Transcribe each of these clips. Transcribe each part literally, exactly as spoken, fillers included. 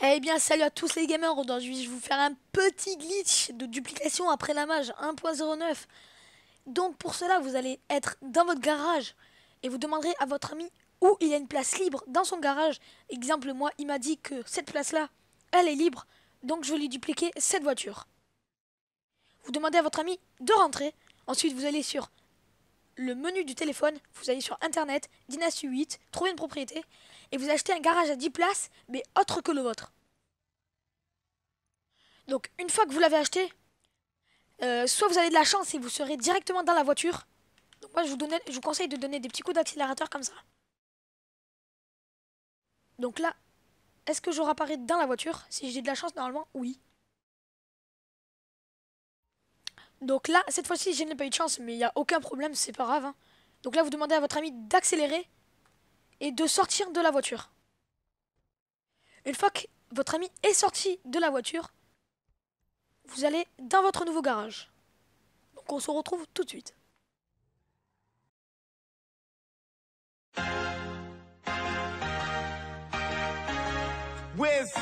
Eh bien salut à tous les gamers, aujourd'hui je vais vous faire un petit glitch de duplication après la mage un point zéro neuf. Donc pour cela vous allez être dans votre garage et vous demanderez à votre ami où il y a une place libre dans son garage. Exemple, moi il m'a dit que cette place là elle est libre, donc je vais lui dupliquer cette voiture. Vous demandez à votre ami de rentrer, ensuite vous allez sur le menu du téléphone, vous allez sur internet, Dynasty huit, trouver une propriété, et vous achetez un garage à dix places, mais autre que le vôtre. Donc une fois que vous l'avez acheté, euh, soit vous avez de la chance et vous serez directement dans la voiture. Donc moi je vous, donnais, je vous conseille de donner des petits coups d'accélérateur comme ça. Donc là, est-ce que je rapparais dans la voiture? Si j'ai de la chance, normalement, oui. Donc là, cette fois-ci, je n'ai pas eu de chance, mais il n'y a aucun problème, c'est pas grave. Hein. Donc là, vous demandez à votre ami d'accélérer et de sortir de la voiture. Une fois que votre ami est sorti de la voiture, vous allez dans votre nouveau garage. Donc on se retrouve tout de suite. With...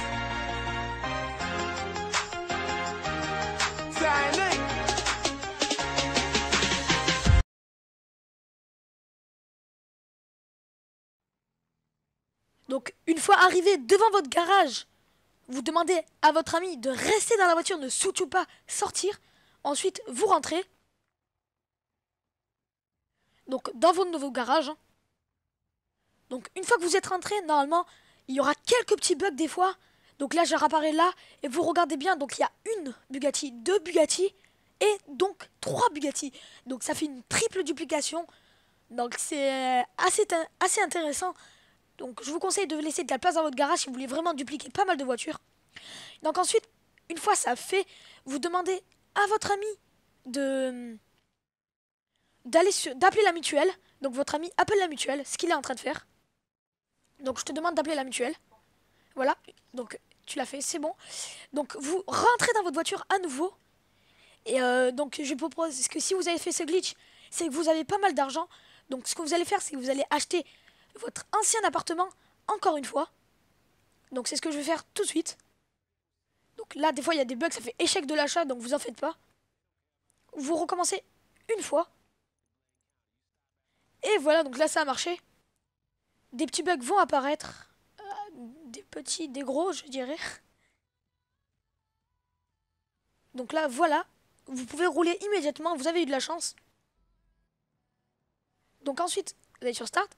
Donc une fois arrivé devant votre garage, vous demandez à votre ami de rester dans la voiture, ne surtout pas sortir. Ensuite, vous rentrez. Donc dans votre nouveau garage. Donc une fois que vous êtes rentré, normalement, il y aura quelques petits bugs des fois. Donc là, je réapparais là et vous regardez bien. Donc il y a une Bugatti, deux Bugatti et donc trois Bugatti. Donc ça fait une triple duplication. Donc c'est assez, assez intéressant. Donc je vous conseille de laisser de la place dans votre garage si vous voulez vraiment dupliquer pas mal de voitures. Donc ensuite, une fois ça fait, vous demandez à votre ami de d'aller d'appeler la mutuelle. Donc votre ami appelle la mutuelle, ce qu'il est en train de faire. Donc je te demande d'appeler la mutuelle. Voilà, donc tu l'as fait, c'est bon. Donc vous rentrez dans votre voiture à nouveau. Et euh, donc je propose que si vous avez fait ce glitch, c'est que vous avez pas mal d'argent. Donc ce que vous allez faire, c'est que vous allez acheter votre ancien appartement, encore une fois. Donc c'est ce que je vais faire tout de suite. Donc là, des fois, il y a des bugs, ça fait échec de l'achat, donc vous en faites pas. Vous recommencez une fois. Et voilà, donc là, ça a marché. Des petits bugs vont apparaître. Euh, des petits, des gros, je dirais. Donc là, voilà. Vous pouvez rouler immédiatement, vous avez eu de la chance. Donc ensuite, vous allez sur Start.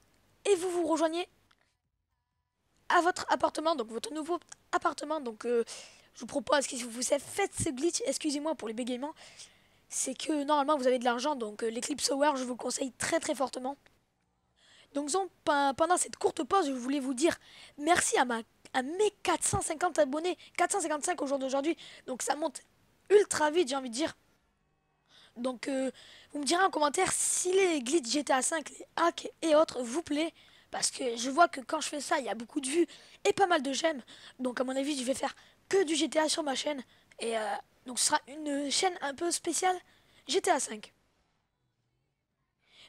Et vous vous rejoignez à votre appartement, donc votre nouveau appartement. Donc euh, je vous propose que si vous faites ce glitch, excusez-moi pour les bégaiements, c'est que normalement vous avez de l'argent, donc euh, l'Eclipse Hour, je vous le conseille très très fortement. Donc, donc pendant cette courte pause, je voulais vous dire merci à, ma, à mes quatre cent cinquante abonnés, quatre cent cinquante-cinq au jour d'aujourd'hui, donc ça monte ultra vite, j'ai envie de dire. Donc euh, vous me direz en commentaire si les glitches GTA cinq, les hacks et autres vous plaît. Parce que je vois que quand je fais ça, il y a beaucoup de vues et pas mal de j'aime. Donc à mon avis, je vais faire que du G T A sur ma chaîne. Et euh, donc ce sera une chaîne un peu spéciale GTA cinq.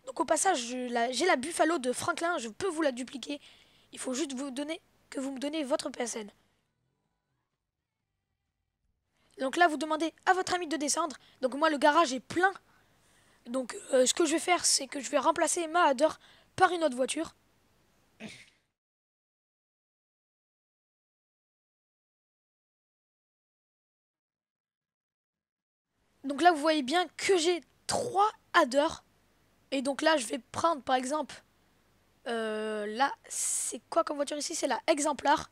Donc au passage, j'ai la, la Buffalo de Franklin, je peux vous la dupliquer. Il faut juste vous donner que vous me donnez votre P S N. Donc là, vous demandez à votre ami de descendre. Donc moi, le garage est plein. Donc euh, ce que je vais faire, c'est que je vais remplacer ma Adder par une autre voiture. Donc là, vous voyez bien que j'ai trois Adder. Et donc là, je vais prendre par exemple... Euh, là, c'est quoi comme voiture ici? C'est la exemplaire.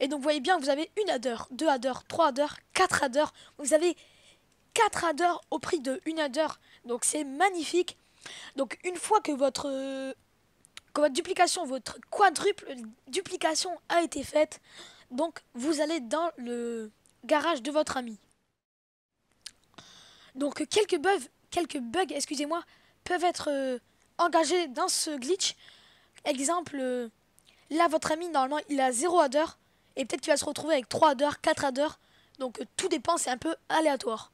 Et donc vous voyez bien, vous avez une Adder, deux Adder, trois Adder, quatre Adder. Vous avez quatre Adder au prix de une Adder. Donc c'est magnifique. Donc une fois que votre, euh, que votre duplication, votre quadruple duplication a été faite, donc vous allez dans le garage de votre ami. Donc quelques bugs, quelques bugs, excusez-moi, peuvent être euh, engagés dans ce glitch. Exemple, euh, là votre ami normalement il a zéro Adder. Et peut-être qu'il va se retrouver avec trois Adder, quatre Adder. Donc euh, tout dépend, c'est un peu aléatoire.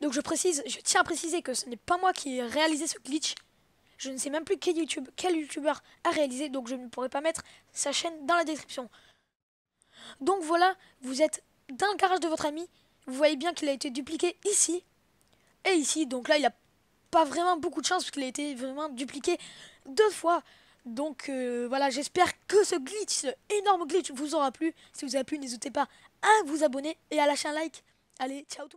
Donc je précise, je tiens à préciser que ce n'est pas moi qui ai réalisé ce glitch. Je ne sais même plus quel YouTube, quel youtubeur a réalisé. Donc je ne pourrai pas mettre sa chaîne dans la description. Donc voilà, vous êtes dans le garage de votre ami. Vous voyez bien qu'il a été dupliqué ici et ici. Donc là, il n'a pas vraiment beaucoup de chance parce qu'il a été vraiment dupliqué deux fois. Donc euh, voilà, j'espère que ce glitch, ce énorme glitch vous aura plu. Si vous avez plu, n'hésitez pas à vous abonner et à lâcher un like. Allez, ciao tout le monde.